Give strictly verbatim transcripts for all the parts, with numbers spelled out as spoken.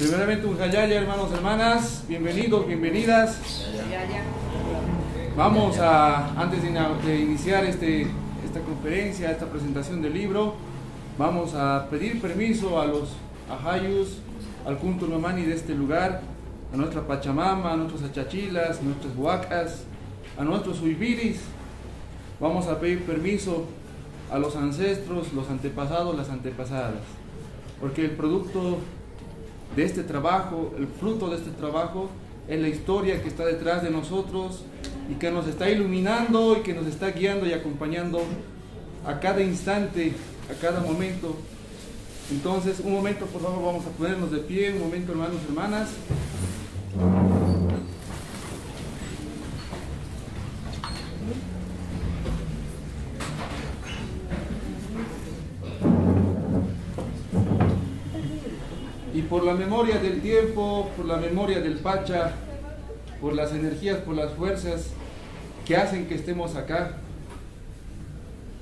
Primeramente, Uxayaya, hermanos, hermanas, bienvenidos, bienvenidas. Vamos a, antes de iniciar este, esta conferencia, esta presentación del libro, vamos a pedir permiso a los ajayus, al Kuntur Mamani de este lugar, a nuestra Pachamama, a nuestros achachilas, a nuestras huacas, a nuestros uibiris. Vamos a pedir permiso a los ancestros, los antepasados, las antepasadas, porque el producto de este trabajo, el fruto de este trabajo, es la historia que está detrás de nosotros y que nos está iluminando y que nos está guiando y acompañando a cada instante, a cada momento. Entonces, un momento, por favor, vamos a ponernos de pie, un momento, hermanos, hermanas. Y por la memoria del tiempo, por la memoria del Pacha, por las energías, por las fuerzas que hacen que estemos acá,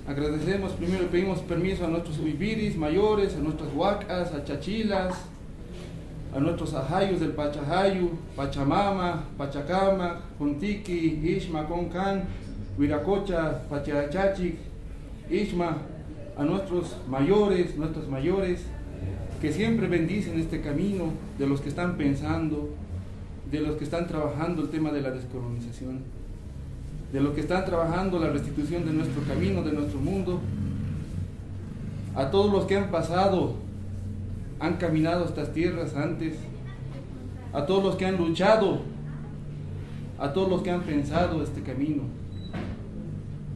agradecemos primero y pedimos permiso a nuestros uibiris mayores, a nuestras huacas, a chachilas, a nuestros ajayus del Pachajayu, Pachamama, Pachacama, Jontiki, Ishma, Konkan, Huiracocha, Pacharachachic, Ishma, a nuestros mayores, nuestros mayores, que siempre bendicen este camino de los que están pensando, de los que están trabajando el tema de la descolonización, de los que están trabajando la restitución de nuestro camino, de nuestro mundo. A todos los que han pasado, han caminado estas tierras antes, a todos los que han luchado, a todos los que han pensado este camino,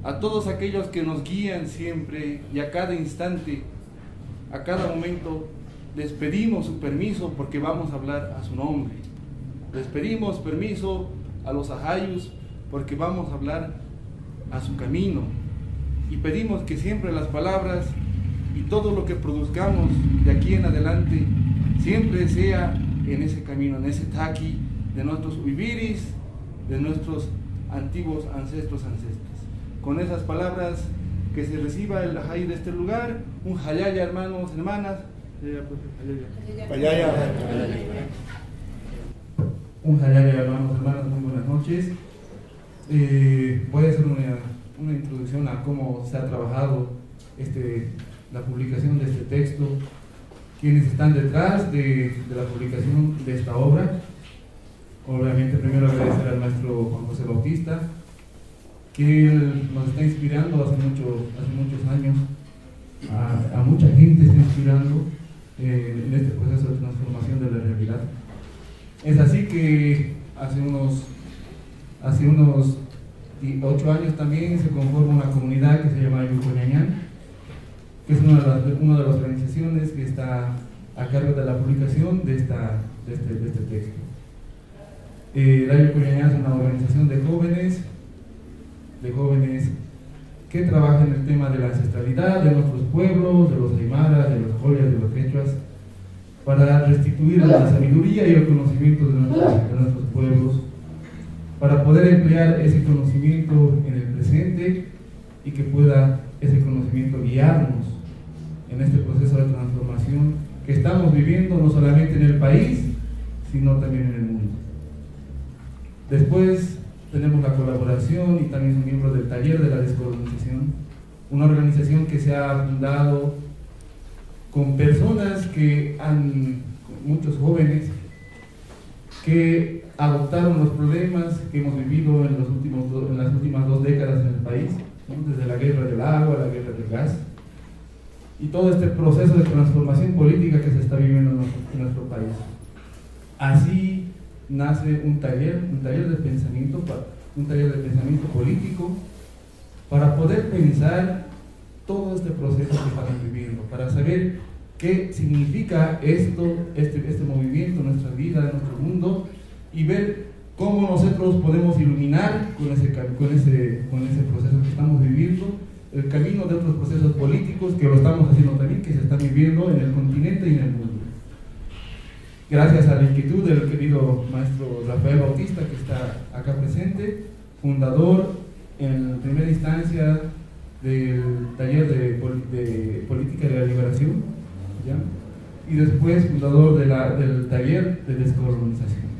a todos aquellos que nos guían siempre y a cada instante, a cada momento, les pedimos su permiso porque vamos a hablar a su nombre. Les pedimos permiso a los ajayus porque vamos a hablar a su camino. Y pedimos que siempre las palabras y todo lo que produzcamos de aquí en adelante siempre sea en ese camino, en ese taqui de nuestros uibiris, de nuestros antiguos ancestros, ancestras. Con esas palabras que se reciba el ajay de este lugar, un jayaya, hermanos, hermanas. Jayaya. Un jayaya, hermanos, hermanas, muy buenas noches. Eh, voy a hacer una, una introducción a cómo se ha trabajado este, la publicación de este texto, quienes están detrás de, de la publicación de esta obra. Obviamente, primero agradecer a nuestro Juan José Bautista, que él nos está inspirando hace, mucho, hace muchos años, a, a mucha gente está inspirando eh, en este proceso de transformación de la realidad. Es así que hace unos Hace unos ocho años también se conforma una comunidad que se llama Ayllu Qollañan, que es una de, las, una de las organizaciones que está a cargo de la publicación de, esta, de, este, de este texto. Eh, Ayllu Qollañan es una organización de jóvenes, de jóvenes que trabajan en el tema de la ancestralidad, de nuestros pueblos, de los aymaras, de los joyas, de los quechuas, para restituir la sabiduría y el conocimiento de nuestros, de nuestros pueblos, para poder emplear ese conocimiento en el presente y que pueda ese conocimiento guiarnos en este proceso de transformación que estamos viviendo no solamente en el país, sino también en el mundo. Después tenemos la colaboración y también un miembro del Taller de la Descolonización, una organización que se ha fundado con personas que han, muchos jóvenes, que adoptaron los problemas que hemos vivido en, los últimos, en las últimas dos décadas en el país, ¿no? Desde la guerra del agua, la guerra del gas, y todo este proceso de transformación política que se está viviendo en nuestro, en nuestro país. Así nace un taller, un taller de pensamiento, un taller de pensamiento político, para poder pensar todo este proceso que estamos viviendo, para saber qué significa esto, este, este movimiento, nuestra vida, nuestro mundo, y ver cómo nosotros podemos iluminar con ese, con, ese, con ese proceso que estamos viviendo, el camino de otros procesos políticos que lo estamos haciendo también, que se están viviendo en el continente y en el mundo. Gracias a la inquietud del querido maestro Rafael Bautista, que está acá presente, fundador en primera instancia del taller de, de política de la liberación, ¿ya? y después fundador de la, del taller de descolonización.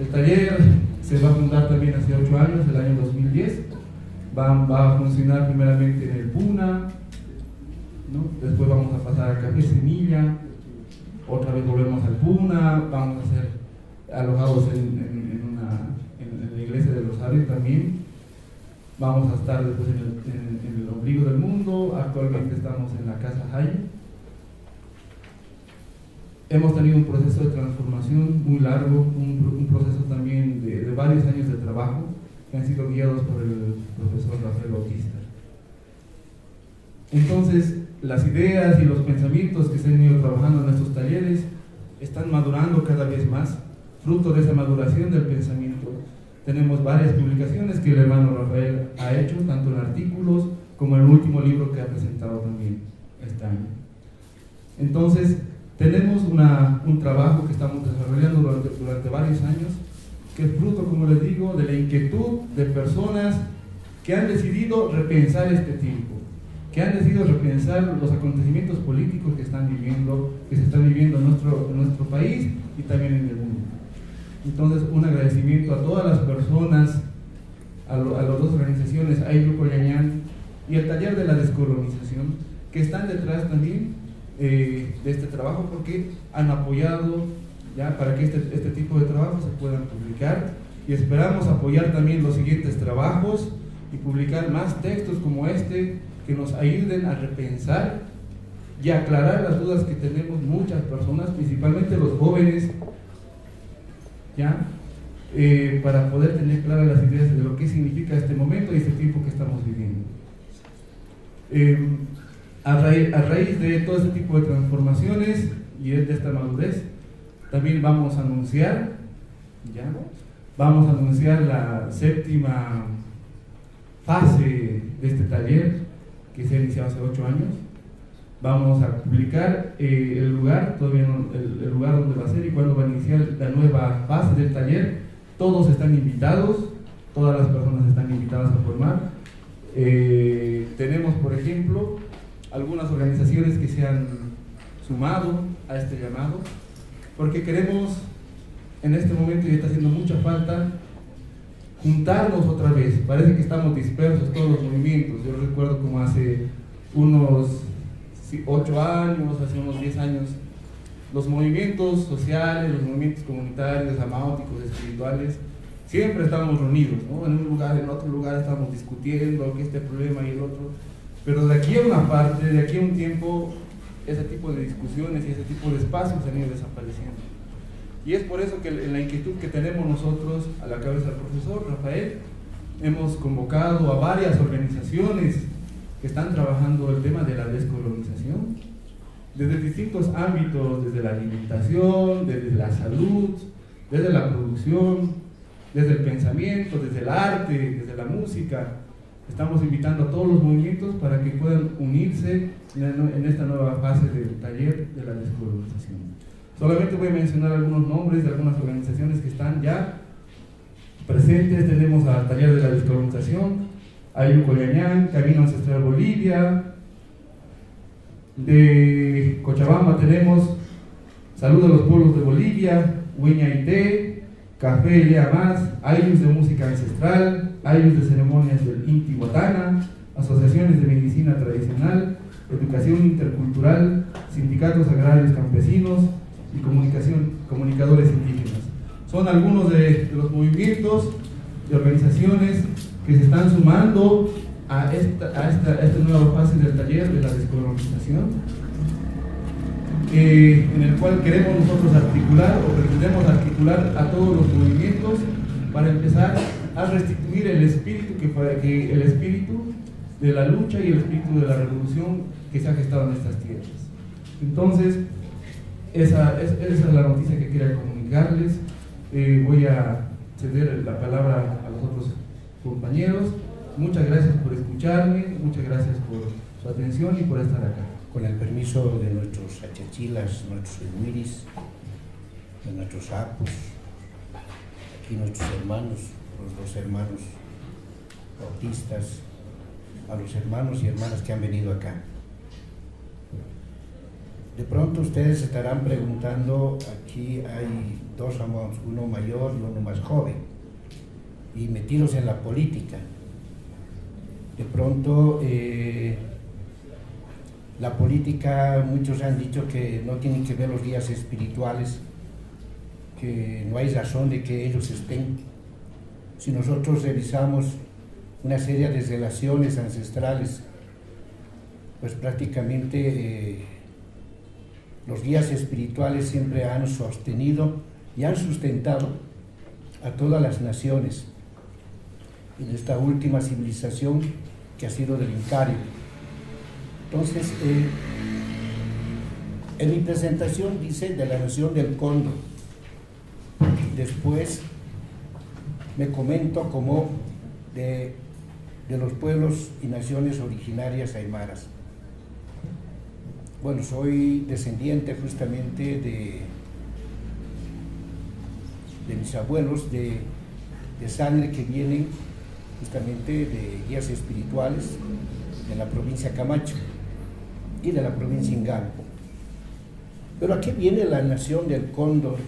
El taller se va a fundar también hace ocho años, el año dos mil diez, va, va a funcionar primeramente en el Puna, ¿no? Después vamos a pasar a Café Semilla, otra vez volvemos al Puna, vamos a ser alojados en, en, en, una, en, en la iglesia de los Aves también, vamos a estar después en el, en, en el ombligo del mundo, actualmente estamos en la Casa Jai. Hemos tenido un proceso de transformación muy largo, un, un proceso también de, de varios años de trabajo que han sido guiados por el profesor Rafael Bautista. Entonces, las ideas y los pensamientos que se han ido trabajando en nuestros talleres están madurando cada vez más. Fruto de esa maduración del pensamiento, tenemos varias publicaciones que el hermano Rafael ha hecho, tanto en artículos como en el último libro que ha presentado también este año. Entonces, tenemos una, un trabajo que estamos desarrollando durante, durante varios años, que es fruto, como les digo, de la inquietud de personas que han decidido repensar este tiempo, que han decidido repensar los acontecimientos políticos que están viviendo, que se están viviendo en nuestro, en nuestro país y también en el mundo. Entonces, un agradecimiento a todas las personas, a, lo, a las dos organizaciones, Ayllu Qollañan y el Taller de la Descolonización, que están detrás también Eh, de este trabajo, porque han apoyado ya para que este, este tipo de trabajos se puedan publicar, y esperamos apoyar también los siguientes trabajos y publicar más textos como este que nos ayuden a repensar y aclarar las dudas que tenemos muchas personas, principalmente los jóvenes, ya eh, para poder tener claras las ideas de lo que significa este momento y este tiempo que estamos viviendo. eh, A raíz, a raíz de todo este tipo de transformaciones y de esta madurez, también vamos a anunciar, ¿ya? Vamos a anunciar la séptima fase de este taller que se ha iniciado hace ocho años. Vamos a publicar eh, el lugar, todavía no, el, el lugar donde va a ser y cuándo va a iniciar la nueva fase del taller. Todos están invitados, todas las personas están invitadas a formar. Eh, tenemos, por ejemplo, algunas organizaciones que se han sumado a este llamado, porque queremos en este momento, y está haciendo mucha falta, juntarnos otra vez. Parece que estamos dispersos todos los movimientos. Yo recuerdo como hace unos ocho años, hace unos diez años, los movimientos sociales, los movimientos comunitarios, amáuticos, espirituales, siempre estábamos reunidos, ¿no? En un lugar, en otro lugar estábamos discutiendo que este problema y el otro. Pero de aquí a una parte, de aquí a un tiempo, ese tipo de discusiones y ese tipo de espacios han ido desapareciendo. Y es por eso que en la inquietud que tenemos nosotros, a la cabeza del profesor Rafael, hemos convocado a varias organizaciones que están trabajando el tema de la descolonización, desde distintos ámbitos, desde la alimentación, desde la salud, desde la producción, desde el pensamiento, desde el arte, desde la música. Estamos invitando a todos los movimientos para que puedan unirse en esta nueva fase del taller de la descolonización. Solamente voy a mencionar algunos nombres de algunas organizaciones que están ya presentes. Tenemos al Taller de la Descolonización, Ayllu Qollañan, Camino Ancestral Bolivia. De Cochabamba tenemos Salud a los Pueblos de Bolivia, Uiña Inté, Café Lea Más, Ayus de Música Ancestral, Ayus de Ceremonias del Inti Guatana, asociaciones de medicina tradicional, educación intercultural, sindicatos agrarios campesinos y comunicación, comunicadores indígenas. Son algunos de, de los movimientos, de organizaciones que se están sumando a esta, a esta, a esta nueva fase del taller de la descolonización, eh, en el cual queremos nosotros articular o pretendemos articular a todos los movimientos para empezar a restituir el espíritu que, que el espíritu de la lucha y el espíritu de la revolución que se ha gestado en estas tierras. Entonces, esa, esa es la noticia que quería comunicarles. Eh, voy a ceder la palabra a los otros compañeros. Muchas gracias por escucharme, muchas gracias por su atención y por estar acá. Con el permiso de nuestros achachilas, nuestros huiris, de nuestros apus, aquí nuestros hermanos, los dos hermanos bautistas, a los hermanos y hermanas que han venido acá. De pronto ustedes se estarán preguntando, aquí hay dos amos, uno mayor y uno más joven, y metidos en la política. De pronto, eh, la política, muchos han dicho que no tienen que ver los guías espirituales, que no hay razón de que ellos estén. Si nosotros revisamos una serie de relaciones ancestrales, pues prácticamente... Eh, los guías espirituales siempre han sostenido y han sustentado a todas las naciones en esta última civilización que ha sido del Incario. Entonces, eh, en mi presentación dice de la nación del Cóndor. Después me comento como de, de los pueblos y naciones originarias aymaras. Bueno, soy descendiente justamente de, de mis abuelos, de, de sangre que vienen justamente de guías espirituales de la provincia Camacho y de la provincia Ingampo. Pero ¿a qué viene la nación del Cóndor?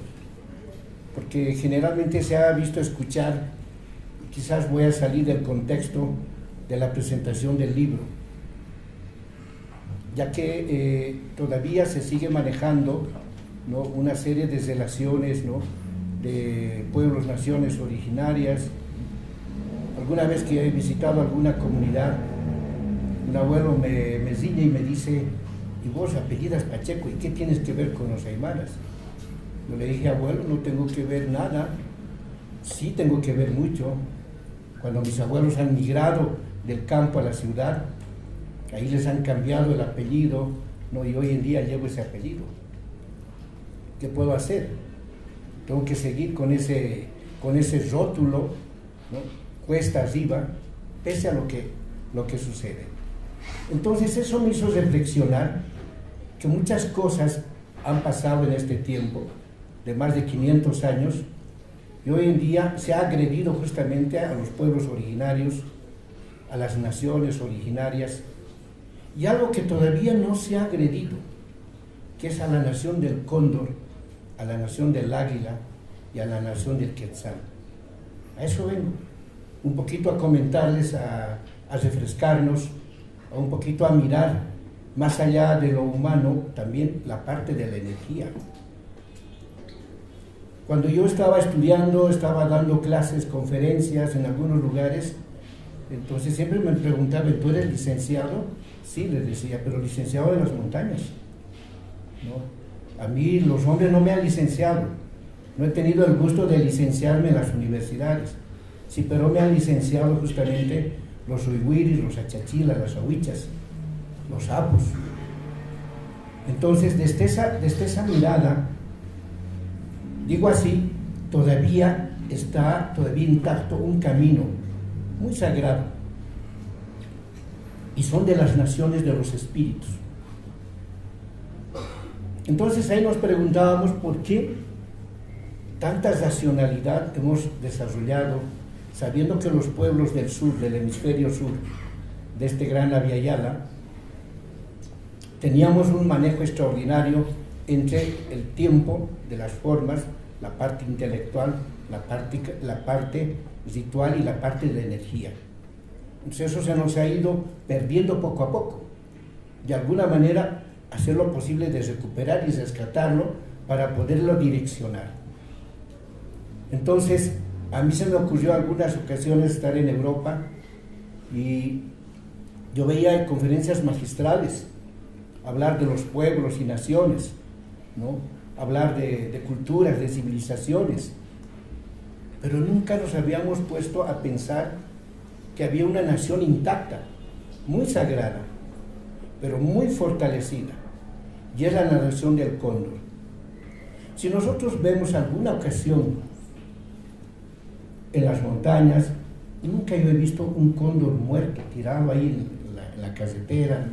Porque generalmente se ha visto escuchar, quizás voy a salir del contexto de la presentación del libro, ya que eh, todavía se sigue manejando, ¿no?, una serie de relaciones, ¿no?, de pueblos, naciones originarias. Alguna vez que he visitado alguna comunidad, un abuelo me, me ciña y me dice, y vos apellidas Pacheco, ¿y qué tienes que ver con los aymaras? Yo le dije, abuelo, no tengo que ver nada, sí tengo que ver mucho. Cuando mis abuelos han migrado del campo a la ciudad, ahí les han cambiado el apellido, ¿no?, y hoy en día llevo ese apellido. ¿Qué puedo hacer? Tengo que seguir con ese, con ese rótulo, ¿no?, cuesta arriba, pese a lo que, lo que sucede. Entonces eso me hizo reflexionar que muchas cosas han pasado en este tiempo, de más de quinientos años, y hoy en día se ha agredido justamente a los pueblos originarios, a las naciones originarias, y algo que todavía no se ha agredido, que es a la nación del cóndor, a la nación del águila y a la nación del quetzal. A eso vengo, un poquito a comentarles, a, a refrescarnos, a un poquito a mirar, más allá de lo humano, también la parte de la energía. Cuando yo estaba estudiando, estaba dando clases, conferencias en algunos lugares, entonces siempre me preguntaban, ¿tú eres licenciado? Sí, les decía, pero licenciado de las montañas, ¿no? A mí los hombres no me han licenciado, no he tenido el gusto de licenciarme en las universidades, sí, pero me han licenciado justamente los uiguiris, los achachilas, las ahuichas, los sapos. Entonces, desde esa, desde esa mirada, digo así, todavía está todavía intacto un camino muy sagrado, y son de las naciones de los espíritus. Entonces ahí nos preguntábamos por qué tanta racionalidad hemos desarrollado, sabiendo que los pueblos del sur, del hemisferio sur, de este gran Abya Yala, teníamos un manejo extraordinario entre el tiempo, de las formas, la parte intelectual, la parte, la parte ritual y la parte de la energía. Entonces eso se nos ha ido perdiendo poco a poco. De alguna manera hacer lo posible de recuperar y rescatarlo para poderlo direccionar. Entonces a mí se me ocurrió algunas ocasiones estar en Europa y yo veía conferencias magistrales hablar de los pueblos y naciones, ¿no?, hablar de, de culturas, de civilizaciones, pero nunca nos habíamos puesto a pensar que había una nación intacta, muy sagrada, pero muy fortalecida, y es la nación del cóndor. Si nosotros vemos alguna ocasión en las montañas, nunca yo he visto un cóndor muerto, tirado ahí en la, en la carretera,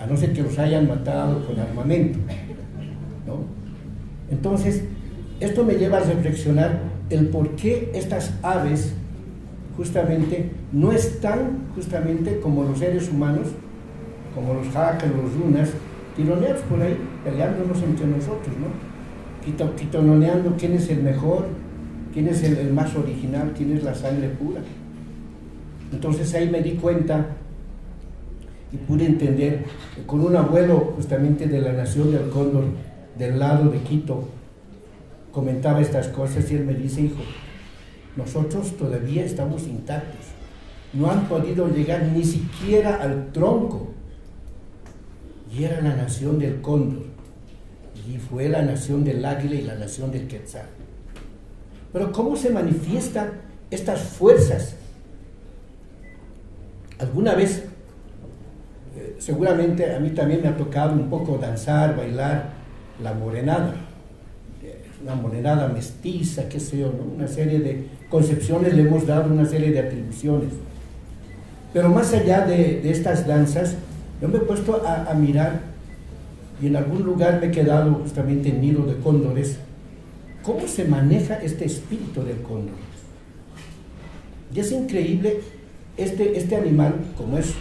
a no ser que los hayan matado con armamento, ¿no? Entonces, esto me lleva a reflexionar el por qué estas aves justamente no están justamente como los seres humanos, como los jacas, los runas, tironeados por ahí. peleándonos entre nosotros, ¿no? Quitoneando quién es el mejor, quién es el, el más original, quién es la sangre pura. Entonces ahí me di cuenta y pude entender, con un abuelo justamente de la Nación del Cóndor, del lado de Quito, comentaba estas cosas y él me dice: hijo, nosotros todavía estamos intactos, no han podido llegar ni siquiera al tronco. Y era la Nación del Cóndor, y fue la Nación del Águila y la Nación del Quetzal. Pero ¿cómo se manifiestan estas fuerzas? Alguna vez, eh, seguramente a mí también me ha tocado un poco danzar, bailar la morenada, eh, una morenada mestiza, qué sé yo, ¿no? Una serie de concepciones le hemos dado, una serie de atribuciones. Pero más allá de, de estas danzas, yo me he puesto a, a mirar, y en algún lugar me he quedado justamente en nido de cóndores, cómo se maneja este espíritu del cóndor. Y es increíble, este, este animal, como es,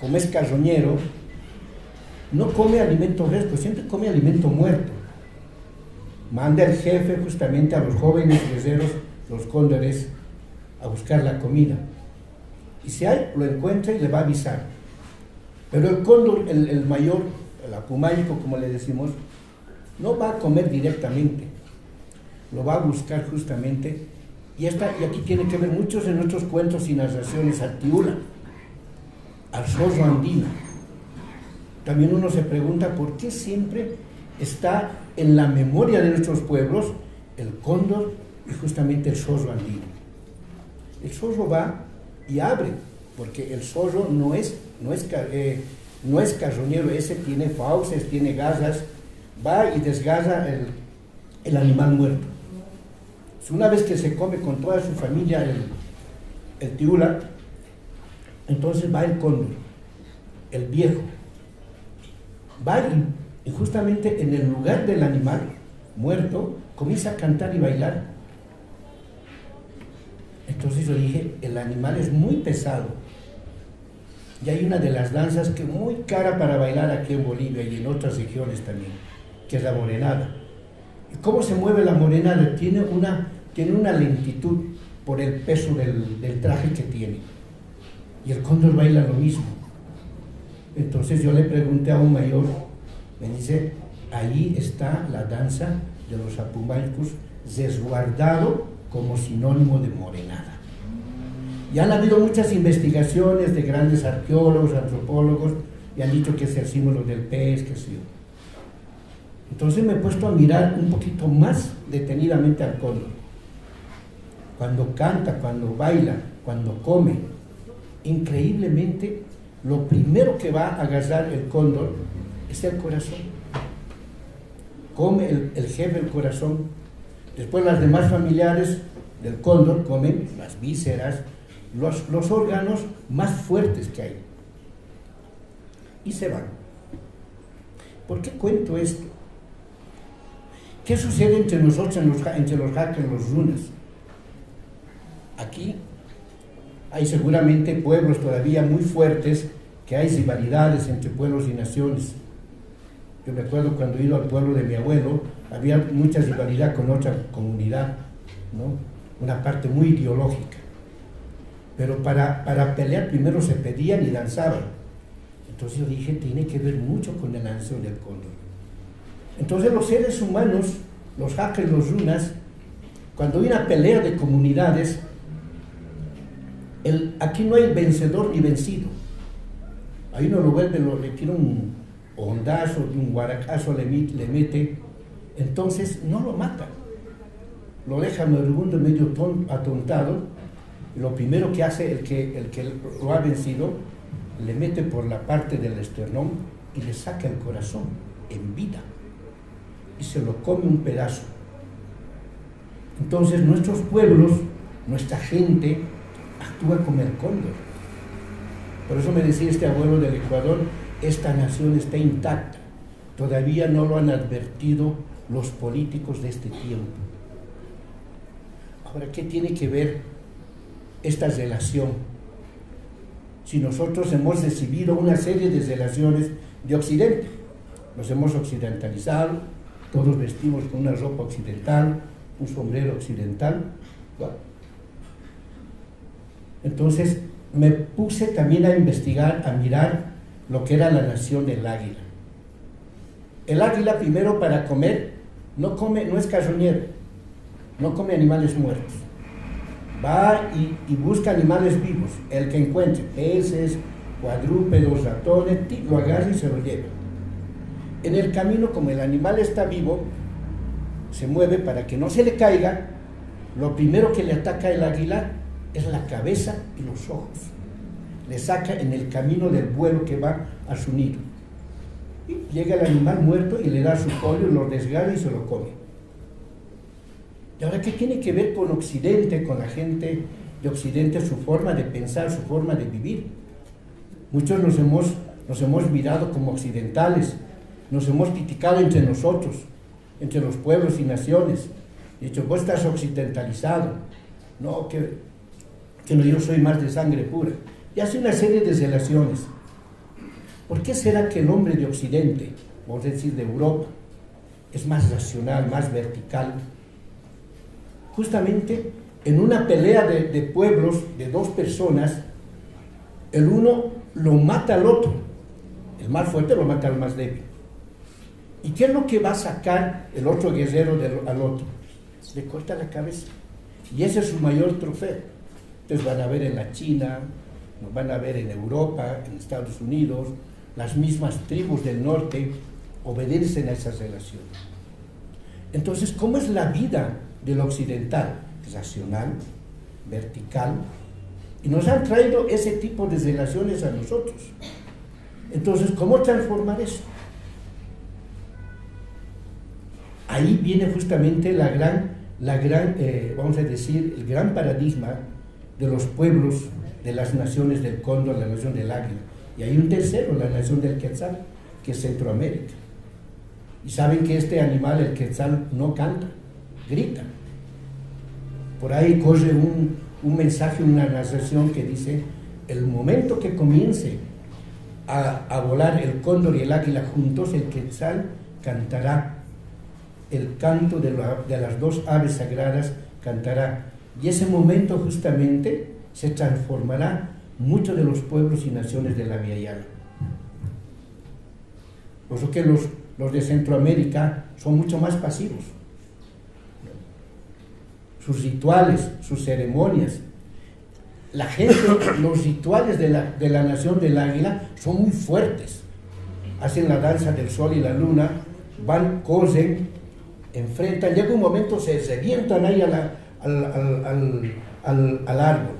como es carroñero, no come alimento fresco, siempre come alimento muerto. Manda el jefe justamente a los jóvenes guerreros, los cóndores, a buscar la comida. Y si hay, lo encuentra y le va a avisar. Pero el cóndor, el, el mayor, el apumáyico, como le decimos, no va a comer directamente. Lo va a buscar justamente, y, esta, y aquí tiene que ver muchos de nuestros cuentos y narraciones al tiula, al zorro andino. También uno se pregunta por qué siempre está en la memoria de nuestros pueblos el cóndor y justamente el zorro andino. El zorro va y abre, porque el zorro no es, no es, eh, no es carroñero, ese tiene fauces, tiene garras, va y desgarra el, el animal muerto. Una vez que se come con toda su familia el, el tiula, entonces va el cóndor, el viejo, va y justamente en el lugar del animal muerto comienza a cantar y bailar. Entonces yo dije, el animal es muy pesado, y hay una de las danzas que es muy cara para bailar aquí en Bolivia y en otras regiones también, que es la morenada. ¿Cómo se mueve la morenada? Tiene una, tiene una lentitud por el peso del, del traje que tiene. Y el cóndor baila lo mismo. Entonces yo le pregunté a un mayor, me dice, ahí está la danza de los apumaicos resguardado como sinónimo de morenada. Y han habido muchas investigaciones de grandes arqueólogos, antropólogos, y han dicho que es el símbolo del pez, que sí. Entonces me he puesto a mirar un poquito más detenidamente al cóndor. Cuando canta, cuando baila, cuando come, increíblemente lo primero que va a agarrar el cóndor es el corazón. Come el, el jefe el corazón. Después las demás familiares del cóndor comen las vísceras, los, los órganos más fuertes que hay. Y se van. ¿Por qué cuento esto? ¿Qué sucede entre nosotros, entre los jacas y los runas? Aquí hay seguramente pueblos todavía muy fuertes, que hay rivalidades entre pueblos y naciones. Yo me acuerdo cuando he ido al pueblo de mi abuelo, había mucha rivalidad con otra comunidad, ¿no? Una parte muy ideológica. Pero para, para pelear primero se pedían y danzaban. Entonces yo dije, tiene que ver mucho con el ansia del cóndor. Entonces los seres humanos, los jacas y los runas, cuando hay una pelea de comunidades, el, aquí no hay vencedor ni vencido. Ahí uno lo vuelve, lo, le tira un hondazo, un guaracazo le, le mete, entonces no lo mata. Lo deja moribundo, medio ton, atontado, y lo primero que hace el que, el que lo ha vencido, le mete por la parte del esternón y le saca el corazón en vida. Y se lo come un pedazo. Entonces nuestros pueblos, nuestra gente, actúa como el cóndor. Por eso me decía este abuelo del Ecuador, esta nación está intacta. Todavía no lo han advertido los políticos de este tiempo. Ahora, ¿qué tiene que ver esta relación? Si nosotros hemos recibido una serie de relaciones de Occidente, nos hemos occidentalizado, todos vestimos con una ropa occidental, un sombrero occidental. Bueno. Entonces me puse también a investigar, a mirar lo que era la nación del águila. El águila primero para comer, no come, no es carroñero, no come animales muertos. Va y, y busca animales vivos, el que encuentre, peces, cuadrúpedos, ratones, lo agarra y se lo lleva. En el camino, como el animal está vivo, se mueve para que no se le caiga, lo primero que le ataca el águila es la cabeza y los ojos. Le saca en el camino del vuelo que va a su nido. Y llega el animal muerto y le da su pollo, lo desgarra y se lo come. ¿Y ahora qué tiene que ver con Occidente, con la gente de Occidente, su forma de pensar, su forma de vivir? Muchos nos hemos, nos hemos mirado como occidentales, nos hemos criticado entre nosotros, entre los pueblos y naciones. He dicho, vos estás occidentalizado, no, que, que no, yo soy más de sangre pura. Y hace una serie de relaciones. ¿Por qué será que el hombre de Occidente, vamos a decir de Europa, es más racional, más vertical? Justamente en una pelea de, de pueblos, de dos personas, el uno lo mata al otro, el más fuerte lo mata al más débil. ¿Y qué es lo que va a sacar el otro guerrero del, al otro? Le corta la cabeza. Y ese es su mayor trofeo. Entonces van a ver en la China, nos van a ver en Europa, en Estados Unidos, las mismas tribus del norte obedecen a esas relaciones. Entonces, ¿cómo es la vida del occidental? Racional, vertical, y nos han traído ese tipo de relaciones a nosotros. Entonces, ¿cómo transformar eso? Ahí viene justamente la gran, la gran eh, vamos a decir, el gran paradigma de los pueblos, de las naciones del cóndor, la nación del águila. Y hay un tercero, la nación del quetzal, que es Centroamérica. Y saben que este animal, el quetzal, no canta, grita. Por ahí corre un, un mensaje, una narración que dice, el momento que comience a, a volar el cóndor y el águila juntos, el quetzal cantará. El canto de, la, de las dos aves sagradas cantará. Y ese momento justamente se transformará muchos de los pueblos y naciones de la Abya Yala. Por eso que los, los de Centroamérica son mucho más pasivos. Sus rituales, sus ceremonias. La gente, los rituales de la, de la nación del águila son muy fuertes. Hacen la danza del sol y la luna, van, cosen, enfrentan, llega un momento, se revientan ahí a la, al, al, al, al, al árbol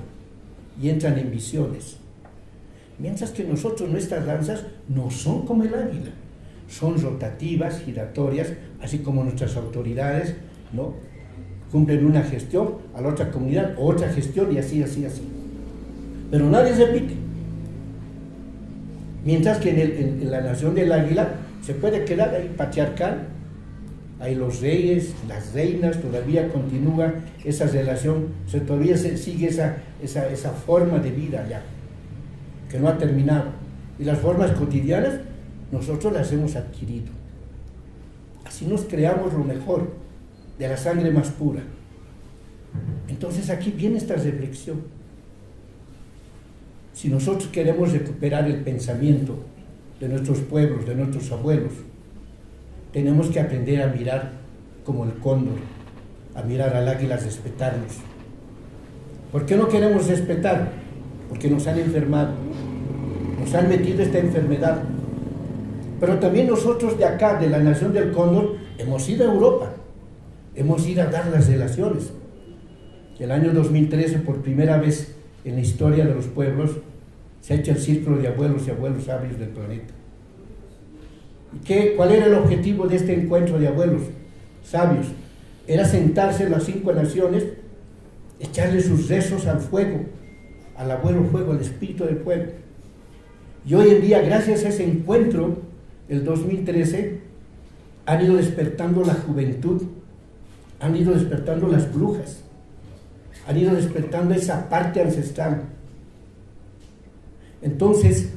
y entran en visiones. Mientras que nosotros, nuestras danzas no son como el águila, son rotativas, giratorias, así como nuestras autoridades, ¿no?, cumplen una gestión a la otra comunidad, otra gestión y así, así, así. Pero nadie se repite. Mientras que en, el, en, en la nación del águila se puede quedar ahí patriarcal. Hay los reyes, las reinas, todavía continúa esa relación, o sea, todavía se sigue esa, esa, esa forma de vida ya, que no ha terminado. Y las formas cotidianas nosotros las hemos adquirido. Así nos creamos lo mejor, de la sangre más pura. Entonces aquí viene esta reflexión. Si nosotros queremos recuperar el pensamiento de nuestros pueblos, de nuestros abuelos, tenemos que aprender a mirar como el cóndor, a mirar al águila, a respetarnos. ¿Por qué no queremos respetar? Porque nos han enfermado, nos han metido esta enfermedad. Pero también nosotros de acá, de la nación del cóndor, hemos ido a Europa, hemos ido a dar las relaciones. El año dos mil trece, por primera vez en la historia de los pueblos, se ha hecho el círculo de abuelos y abuelos sabios del planeta. ¿Qué, ¿Cuál era el objetivo de este encuentro de abuelos sabios? Era sentarse en las cinco naciones, echarle sus rezos al fuego, al abuelo fuego, al espíritu del fuego. Y hoy en día, gracias a ese encuentro, el dos mil trece, han ido despertando la juventud, han ido despertando las brujas, han ido despertando esa parte ancestral. Entonces,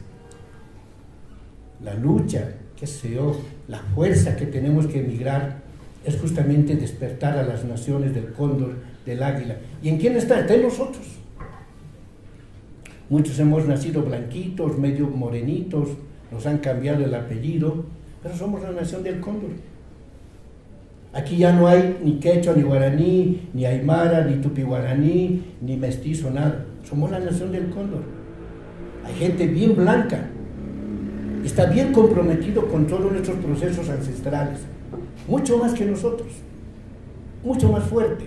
la lucha, qué sé yo, la fuerza que tenemos que emigrar es justamente despertar a las naciones del cóndor, del águila. ¿Y en quién está? Está en nosotros. Muchos hemos nacido blanquitos, medio morenitos, nos han cambiado el apellido, pero somos la nación del cóndor. Aquí ya no hay ni quechua, ni guaraní, ni aymara, ni tupi-guaraní, ni mestizo, nada. Somos la nación del cóndor. Hay gente bien blanca, está bien comprometido con todos nuestros procesos ancestrales, mucho más que nosotros, mucho más fuerte.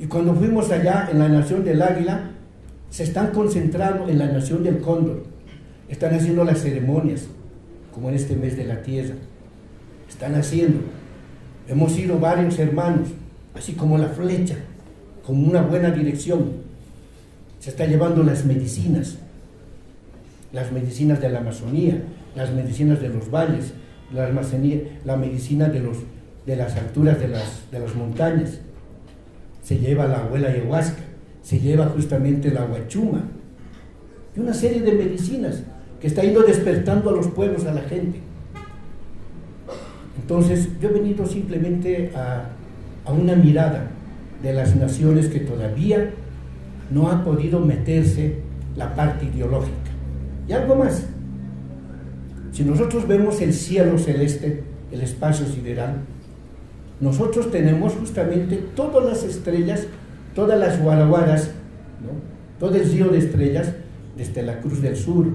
Y cuando fuimos allá en la nación del águila, se están concentrando en la nación del cóndor, están haciendo las ceremonias, como en este mes de la tierra, están haciendo. Hemos sido varios hermanos, así como la flecha, con una buena dirección. Se está llevando las medicinas, las medicinas de la Amazonía, las medicinas de los valles, la, la medicina de, los, de las alturas de las, de las montañas. Se lleva la abuela ayahuasca, se lleva justamente la huachuma, y una serie de medicinas que está yendo despertando a los pueblos, a la gente. Entonces, yo he venido simplemente a, a una mirada de las naciones que todavía no ha podido meterse la parte ideológica. Y algo más, si nosotros vemos el cielo celeste, el espacio sideral, nosotros tenemos justamente todas las estrellas, todas las guaraguaras, ¿no? Todo el río de estrellas, desde la Cruz del Sur,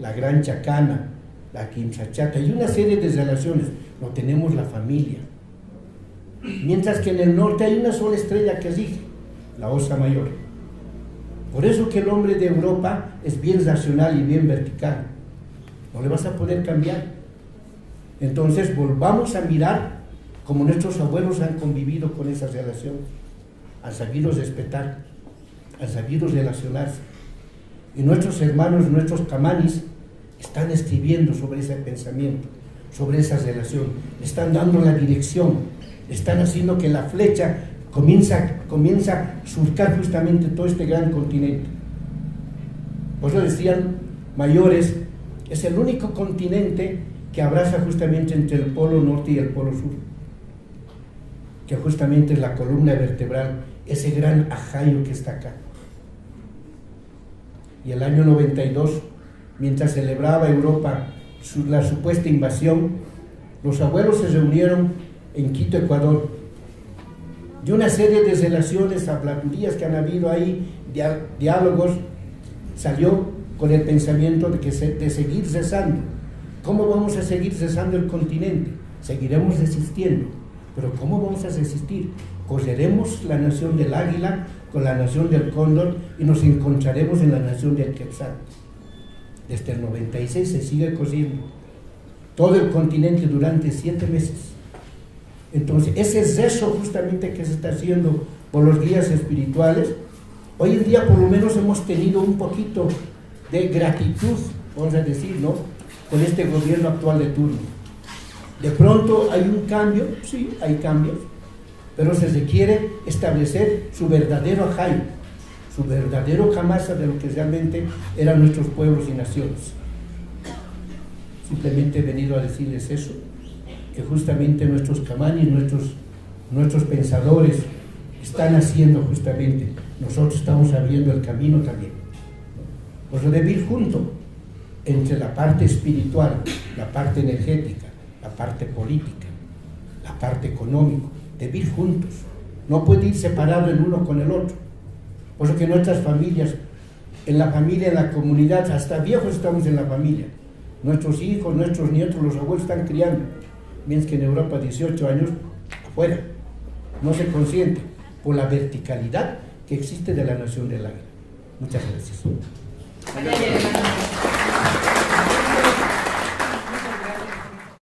la Gran Chacana, la Quimsachata, y una serie de relaciones. No tenemos la familia. Mientras que en el norte hay una sola estrella que rige, la Osa Mayor. Por eso que el hombre de Europa es bien racional y bien vertical. No le vas a poder cambiar. Entonces volvamos a mirar como nuestros abuelos han convivido con esa relación. Han sabido respetar, han sabido relacionarse. Y nuestros hermanos, nuestros camanis, están escribiendo sobre ese pensamiento, sobre esa relación. Están dando la dirección, están haciendo que la flecha comienza, comienza a surcar justamente todo este gran continente. Por eso decían mayores, es el único continente que abraza justamente entre el polo norte y el polo sur, que justamente es la columna vertebral, ese gran ajayo que está acá. Y el año noventa y dos, mientras celebraba Europa su, la supuesta invasión, los abuelos se reunieron en Quito, Ecuador, de una serie de relaciones, habladurías que han habido ahí, diálogos, salió con el pensamiento de, que se, de seguir cesando. ¿Cómo vamos a seguir cesando el continente? Seguiremos resistiendo, pero ¿cómo vamos a resistir? Correremos la nación del águila con la nación del cóndor y nos encontraremos en la nación del quetzal. Desde el noventa y seis se sigue corriendo todo el continente durante siete meses. Entonces, ese rezo justamente que se está haciendo por los guías espirituales, hoy en día por lo menos hemos tenido un poquito de gratitud, vamos a decir, ¿no?, con este gobierno actual de turno. De pronto hay un cambio, sí, hay cambios, pero se requiere establecer su verdadero ajayo, su verdadero camasa de lo que realmente eran nuestros pueblos y naciones. Simplemente he venido a decirles eso, que justamente nuestros camanis, nuestros, nuestros pensadores están haciendo justamente, nosotros estamos abriendo el camino también. Por lo de ir junto entre la parte espiritual, la parte energética, la parte política, la parte económica, de ir juntos, no puede ir separado el uno con el otro. Por eso que nuestras familias, en la familia, en la comunidad, hasta viejos estamos en la familia, nuestros hijos, nuestros nietos, los abuelos están criando, mientras que en Europa dieciocho años afuera, no se consiente por la verticalidad que existe de la nación del águila. Muchas gracias.